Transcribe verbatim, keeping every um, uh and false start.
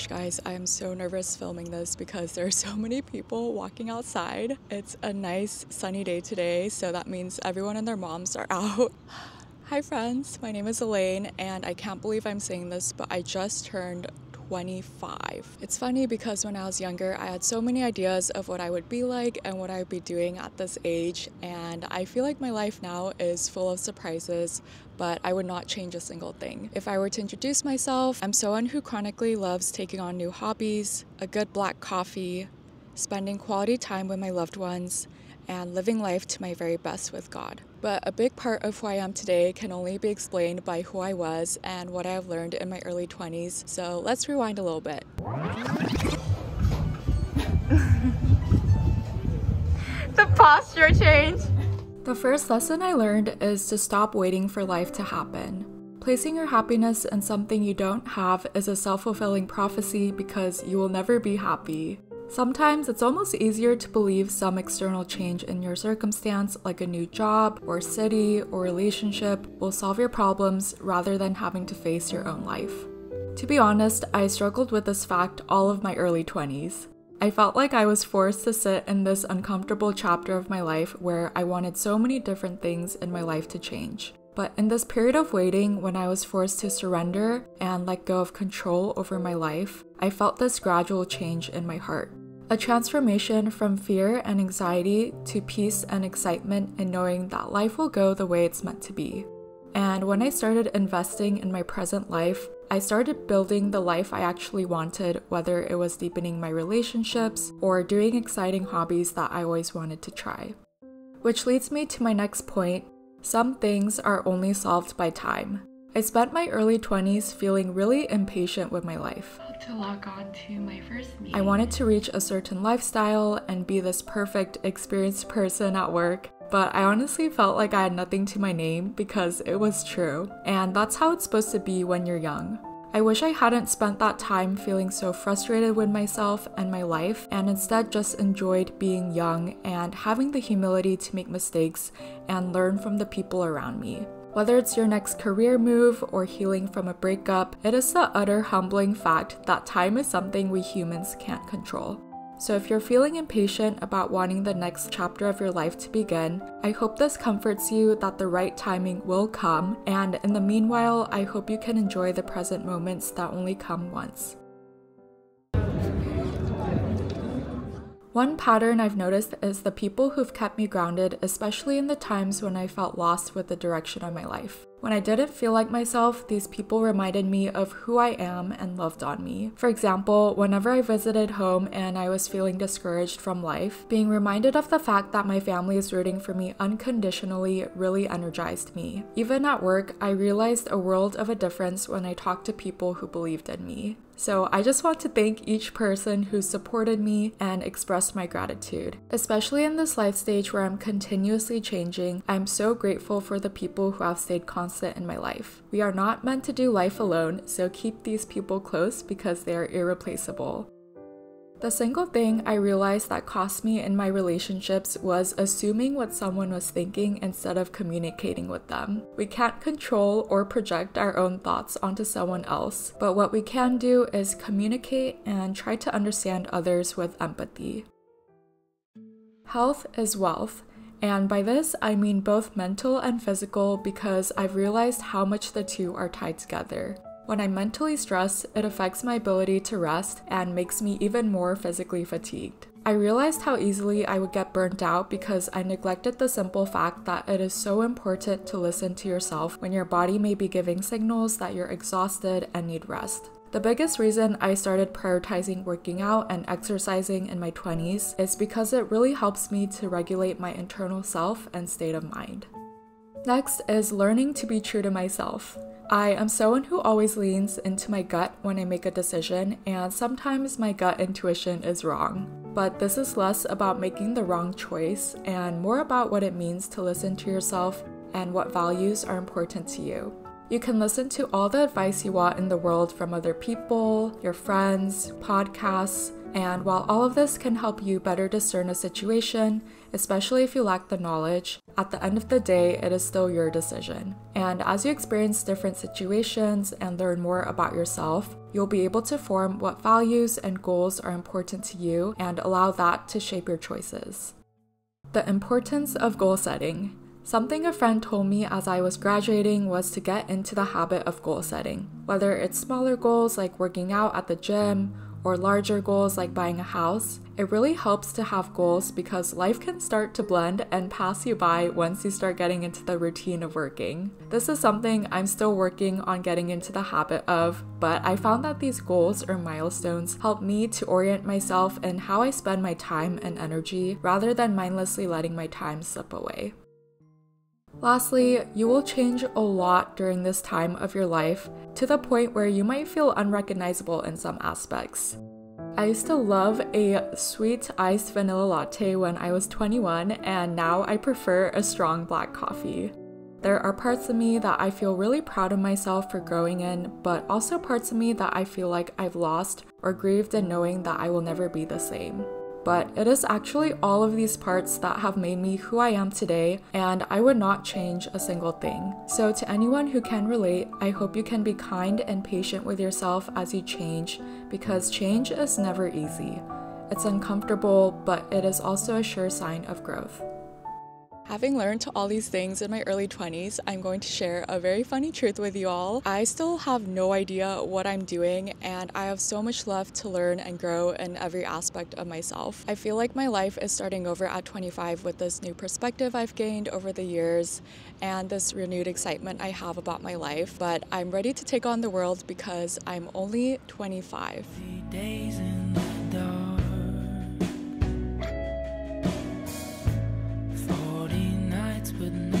gosh, guys, I am so nervous filming this because there are so many people walking outside. It's a nice sunny day today, so that means everyone and their moms are out. Hi friends, my name is Elaine, and I can't believe I'm saying this, but I just turned twenty-five. It's funny because when I was younger, I had so many ideas of what I would be like and what I would be doing at this age, and I feel like my life now is full of surprises, but I would not change a single thing. If I were to introduce myself, I'm someone who chronically loves taking on new hobbies, a good black coffee, spending quality time with my loved ones, and living life to my very best with God. But a big part of who I am today can only be explained by who I was and what I have learned in my early twenties, so let's rewind a little bit. The posture change! The first lesson I learned is to stop waiting for life to happen. Placing your happiness in something you don't have is a self-fulfilling prophecy because you will never be happy. Sometimes it's almost easier to believe some external change in your circumstance, like a new job or city or relationship, will solve your problems rather than having to face your own life. To be honest, I struggled with this fact all of my early twenties. I felt like I was forced to sit in this uncomfortable chapter of my life where I wanted so many different things in my life to change. But in this period of waiting, when I was forced to surrender and let go of control over my life, I felt this gradual change in my heart. A transformation from fear and anxiety to peace and excitement in knowing that life will go the way it's meant to be. And when I started investing in my present life, I started building the life I actually wanted, whether it was deepening my relationships or doing exciting hobbies that I always wanted to try. Which leads me to my next point: some things are only solved by time. I spent my early twenties feeling really impatient with my life. To log on to my first meeting. I wanted to reach a certain lifestyle and be this perfect, experienced person at work, but I honestly felt like I had nothing to my name because it was true, and that's how it's supposed to be when you're young. I wish I hadn't spent that time feeling so frustrated with myself and my life, and instead just enjoyed being young and having the humility to make mistakes and learn from the people around me. Whether it's your next career move or healing from a breakup, it is the utter humbling fact that time is something we humans can't control. So if you're feeling impatient about wanting the next chapter of your life to begin, I hope this comforts you that the right timing will come, and in the meanwhile, I hope you can enjoy the present moments that only come once. One pattern I've noticed is the people who've kept me grounded, especially in the times when I felt lost with the direction of my life. When I didn't feel like myself, these people reminded me of who I am and loved on me. For example, whenever I visited home and I was feeling discouraged from life, being reminded of the fact that my family is rooting for me unconditionally really energized me. Even at work, I realized a world of a difference when I talked to people who believed in me. So I just want to thank each person who supported me and expressed my gratitude. Especially in this life stage where I'm continuously changing, I'm so grateful for the people who have stayed constant in my life. We are not meant to do life alone, so keep these people close because they are irreplaceable. The single thing I realized that cost me in my relationships was assuming what someone was thinking instead of communicating with them. We can't control or project our own thoughts onto someone else, but what we can do is communicate and try to understand others with empathy. Health is wealth. And by this, I mean both mental and physical because I've realized how much the two are tied together. When I'm mentally stressed, it affects my ability to rest and makes me even more physically fatigued. I realized how easily I would get burnt out because I neglected the simple fact that it is so important to listen to yourself when your body may be giving signals that you're exhausted and need rest. The biggest reason I started prioritizing working out and exercising in my twenties is because it really helps me to regulate my internal self and state of mind. Next is learning to be true to myself. I am someone who always leans into my gut when I make a decision, and sometimes my gut intuition is wrong. But this is less about making the wrong choice and more about what it means to listen to yourself and what values are important to you. You can listen to all the advice you want in the world from other people, your friends, podcasts, and while all of this can help you better discern a situation, especially if you lack the knowledge, at the end of the day, it is still your decision. And as you experience different situations and learn more about yourself, You'll be able to form what values and goals are important to you and allow that to shape your choices. The importance of goal setting. Something a friend told me as I was graduating was to get into the habit of goal setting, whether it's smaller goals like working out at the gym or larger goals like buying a house. It really helps to have goals because life can start to blend and pass you by once you start getting into the routine of working. This is something I'm still working on getting into the habit of, but I found that these goals or milestones help me to orient myself in how I spend my time and energy rather than mindlessly letting my time slip away. Lastly, you will change a lot during this time of your life, to the point where you might feel unrecognizable in some aspects. I used to love a sweet iced vanilla latte when I was twenty-one, and now I prefer a strong black coffee. There are parts of me that I feel really proud of myself for growing in, but also parts of me that I feel like I've lost or grieved in knowing that I will never be the same. But it is actually all of these parts that have made me who I am today, and I would not change a single thing. So to anyone who can relate, I hope you can be kind and patient with yourself as you change, because change is never easy. It's uncomfortable, but it is also a sure sign of growth. Having learned all these things in my early twenties, I'm going to share a very funny truth with you all. I still have no idea what I'm doing, and I have so much left to learn and grow in every aspect of myself. I feel like my life is starting over at twenty-five with this new perspective I've gained over the years and this renewed excitement I have about my life, but I'm ready to take on the world because I'm only twenty-five. But